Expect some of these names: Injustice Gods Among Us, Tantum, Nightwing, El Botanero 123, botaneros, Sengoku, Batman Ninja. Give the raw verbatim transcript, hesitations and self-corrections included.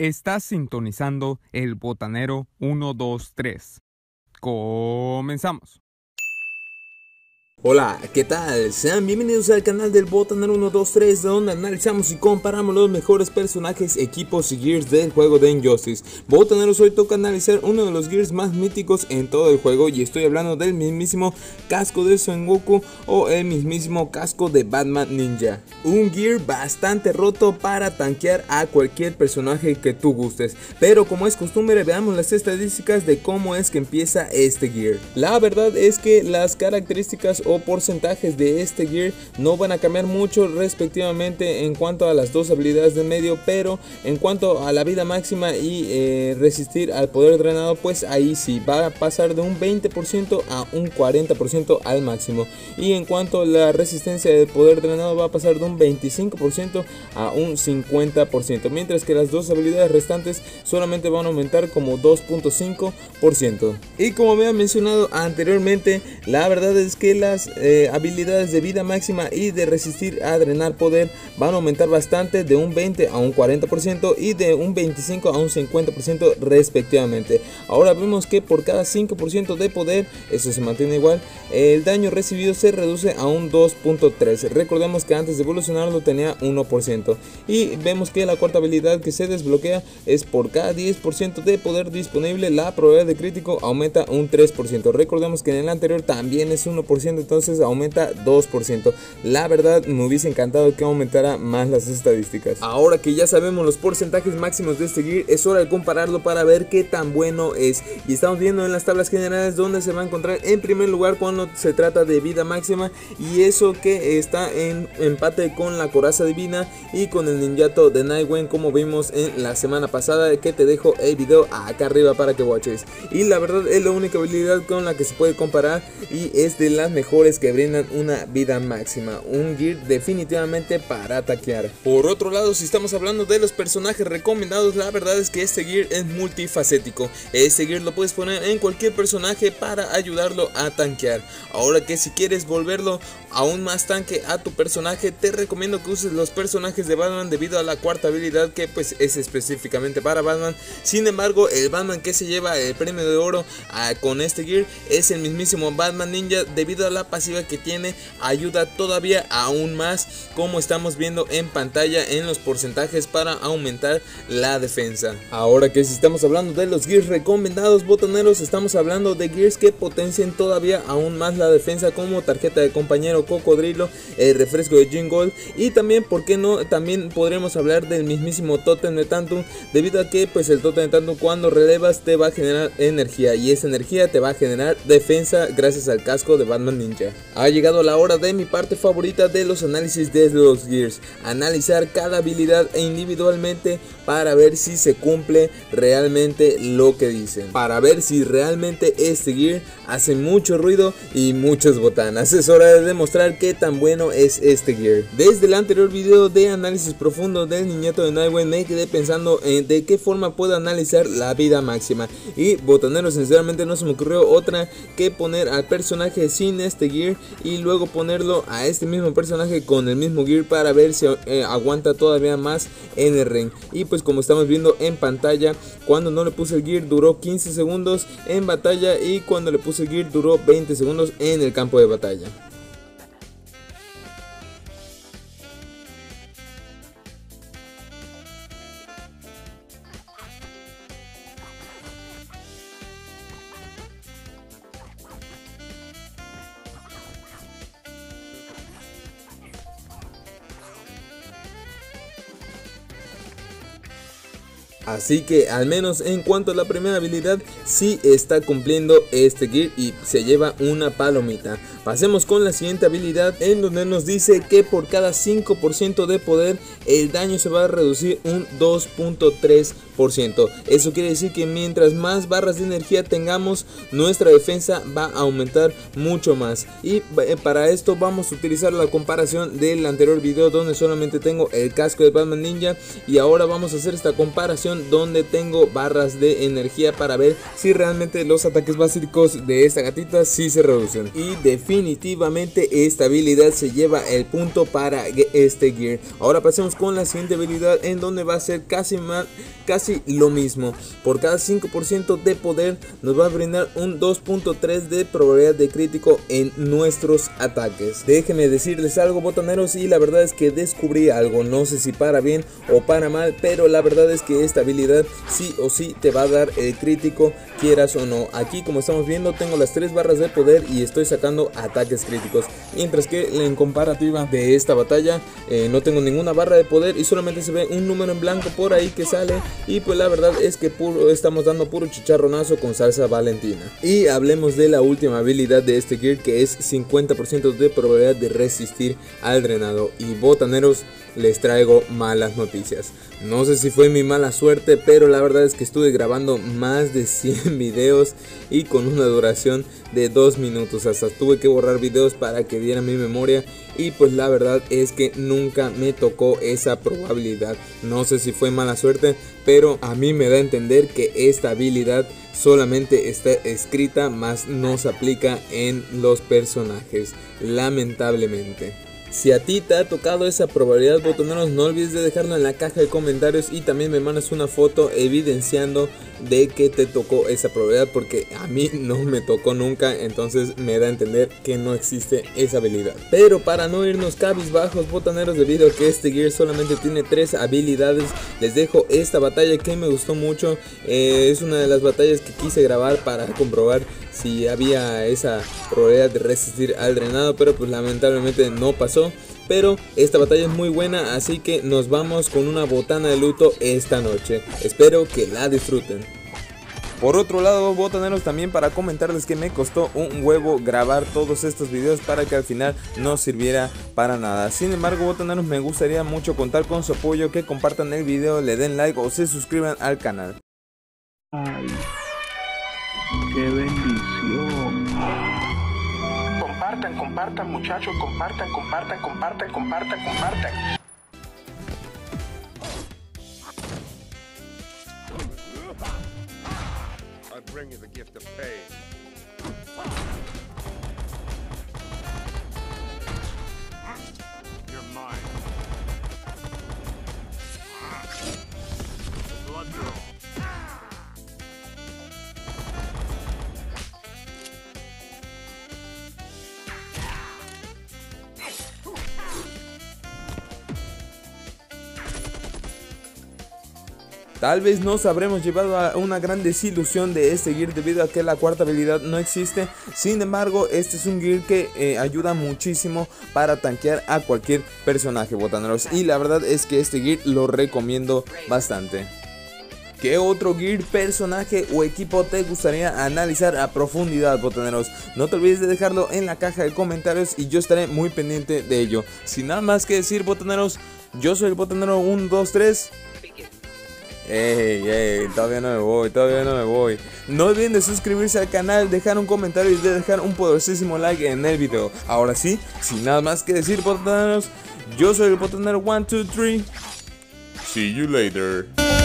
Estás sintonizando El Botanero uno dos tres. Comenzamos. Hola, ¿qué tal? Sean bienvenidos al canal del Botanero uno dos tres, donde analizamos y comparamos los mejores personajes, equipos y gears del juego de Injustice. Botaneros, hoy toca analizar uno de los gears más míticos en todo el juego, y estoy hablando del mismísimo casco de Sengoku o el mismísimo casco de Batman Ninja. Un gear bastante roto para tanquear a cualquier personaje que tú gustes. Pero como es costumbre, veamos las estadísticas de cómo es que empieza este gear. La verdad es que las características o porcentajes de este gear no van a cambiar mucho respectivamente en cuanto a las dos habilidades de medio, pero en cuanto a la vida máxima y eh, resistir al poder drenado, pues ahí sí va a pasar de un veinte por ciento a un cuarenta por ciento al máximo, y en cuanto a la resistencia del poder drenado va a pasar de un veinticinco por ciento a un cincuenta por ciento, mientras que las dos habilidades restantes solamente van a aumentar como dos punto cinco por ciento. Y como había mencionado anteriormente, la verdad es que las Eh, habilidades de vida máxima y de resistir a drenar poder van a aumentar bastante, de un veinte a un cuarenta por ciento y de un veinticinco a un cincuenta por ciento respectivamente. Ahora vemos que por cada cinco por ciento de poder, eso se mantiene igual, el daño recibido se reduce a un dos punto tres. Recordemos que antes de evolucionarlo tenía uno por ciento. Y vemos que la cuarta habilidad que se desbloquea es por cada diez por ciento de poder disponible, la probabilidad de crítico aumenta un tres por ciento. Recordemos que en el anterior también es uno por ciento, entonces aumenta dos por ciento. La verdad me hubiese encantado que aumentara más las estadísticas. Ahora que ya sabemos los porcentajes máximos de este gear, es hora de compararlo para ver qué tan bueno es. Y estamos viendo en las tablas generales donde se va a encontrar en primer lugar cuando se trata de vida máxima, y eso que está en empate con la coraza divina y con el ninjato de Nightwing, como vimos en la semana pasada, que te dejo el video acá arriba para que watches. Y la verdad es la única habilidad con la que se puede comparar, y es de las mejores que brindan una vida máxima, un gear definitivamente para ataquear. Por otro lado, si estamos hablando de los personajes recomendados, la verdad es que este gear es multifacético. Este gear lo puedes poner en cualquier personaje para ayudarlo a tanquear. Ahora que si quieres volverlo aún más tanque a tu personaje, te recomiendo que uses los personajes de Batman, debido a la cuarta habilidad que pues es específicamente para Batman. Sin embargo, el Batman que se lleva el premio de oro a, con este gear es el mismísimo Batman Ninja, debido a la pasiva que tiene, ayuda todavía aún más, como estamos viendo en pantalla en los porcentajes, para aumentar la defensa. Ahora que si estamos hablando de los gears recomendados, botaneros, estamos hablando de gears que potencien todavía aún más la defensa, como tarjeta de compañero cocodrilo, el refresco de Jim Gold, y también, por qué no, también podremos hablar del mismísimo Totem de Tantum, debido a que pues el Totem de Tantum, cuando relevas, te va a generar energía, y esa energía te va a generar defensa gracias al casco de Batman Ninja. Ha llegado la hora de mi parte favorita de los análisis de los gears: analizar cada habilidad individualmente para ver si se cumple realmente lo que dicen, para ver si realmente este gear hace mucho ruido y muchas botanas. Es hora de demostrar qué tan bueno es este gear. Desde el anterior video de análisis profundo del niñato de Nightwing, me quedé pensando en de qué forma puedo analizar la vida máxima, y botanero, sinceramente no se me ocurrió otra que poner al personaje sin este gear y luego ponerlo a este mismo personaje con el mismo gear para ver si eh, aguanta todavía más en el ring. Y pues como estamos viendo en pantalla, cuando no le puse el gear duró quince segundos en batalla, y cuando le puse el gear duró veinte segundos en el campo de batalla. Así que al menos en cuanto a la primera habilidad, sí está cumpliendo este gear y se lleva una palomita. Pasemos con la siguiente habilidad, en donde nos dice que por cada cinco por ciento de poder el daño se va a reducir un dos punto tres por ciento. Eso quiere decir que mientras más barras de energía tengamos, nuestra defensa va a aumentar mucho más. Y para esto vamos a utilizar la comparación del anterior video, donde solamente tengo el casco de Batman Ninja, y ahora vamos a hacer esta comparación donde tengo barras de energía para ver si realmente los ataques básicos de esta gatita sí se reducen. Y definitivamente definitivamente esta habilidad se lleva el punto para este gear. Ahora pasemos con la siguiente habilidad, en donde va a ser casi, más, casi lo mismo. Por cada cinco por ciento de poder nos va a brindar un dos punto tres de probabilidad de crítico en nuestros ataques. Déjenme decirles algo, botaneros, y la verdad es que descubrí algo, no sé si para bien o para mal, pero la verdad es que esta habilidad sí o sí te va a dar el crítico, quieras o no. Aquí, como estamos viendo, tengo las tres barras de poder y estoy sacando ataques críticos, mientras que en comparativa de esta batalla eh, no tengo ninguna barra de poder y solamente se ve un número en blanco por ahí que sale, y pues la verdad es que puro, estamos dando puro chicharronazo con salsa valentina. Y hablemos de la última habilidad de este gear, que es cincuenta por ciento de probabilidad de resistir al drenado. Y botaneros, les traigo malas noticias. No sé si fue mi mala suerte, pero la verdad es que estuve grabando más de cien videos y con una duración de dos minutos. Hasta tuve que borrar videos para que diera mi memoria, y pues la verdad es que nunca me tocó esa probabilidad. No sé si fue mala suerte, pero a mí me da a entender que esta habilidad solamente está escrita, más no se aplica en los personajes, lamentablemente. Si a ti te ha tocado esa probabilidad, botoneros, no olvides de dejarlo en la caja de comentarios, y también me mandas una foto evidenciando de que te tocó esa probabilidad, porque a mí no me tocó nunca, entonces me da a entender que no existe esa habilidad. Pero para no irnos cabizbajos, botaneros, debido a que este gear solamente tiene tres habilidades, les dejo esta batalla que me gustó mucho. eh, Es una de las batallas que quise grabar para comprobar si había esa probabilidad de resistir al drenado, pero pues lamentablemente no pasó. Pero esta batalla es muy buena, así que nos vamos con una botana de luto esta noche. Espero que la disfruten. Por otro lado, botaneros, también para comentarles que me costó un huevo grabar todos estos videos para que al final no sirviera para nada. Sin embargo, botaneros, me gustaría mucho contar con su apoyo, que compartan el video, le den like o se suscriban al canal. Ay, qué bendición. Compartan, compartan, muchachos, compartan, compartan, compartan, compartan, compartan. I bring you the gift of pain. You're mine. The blood girl. Tal vez nos habremos llevado a una gran desilusión de este gear, debido a que la cuarta habilidad no existe. Sin embargo, este es un gear que eh, ayuda muchísimo para tanquear a cualquier personaje, botaneros, y la verdad es que este gear lo recomiendo bastante. ¿Qué otro gear, personaje o equipo te gustaría analizar a profundidad, botaneros? No te olvides de dejarlo en la caja de comentarios y yo estaré muy pendiente de ello. Sin nada más que decir, botaneros, yo soy el botanero uno dos tres. Ey, ey, todavía no me voy, todavía no me voy. No olviden de suscribirse al canal, dejar un comentario y de dejar un poderosísimo like en el video. Ahora sí, sin nada más que decir, botaneros, yo soy el botanero uno dos tres. See you later.